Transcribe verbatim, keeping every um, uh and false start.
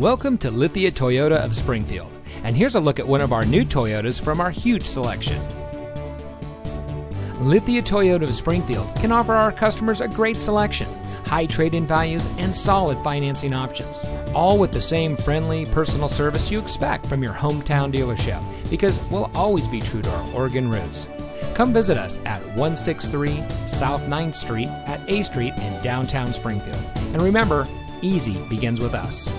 Welcome to Lithia Toyota of Springfield, and here's a look at one of our new Toyotas from our huge selection. Lithia Toyota of Springfield can offer our customers a great selection, high trade-in values, and solid financing options, all with the same friendly, personal service you expect from your hometown dealership, because we'll always be true to our Oregon roots. Come visit us at one six three South ninth Street at A Street in downtown Springfield. And remember, easy begins with us.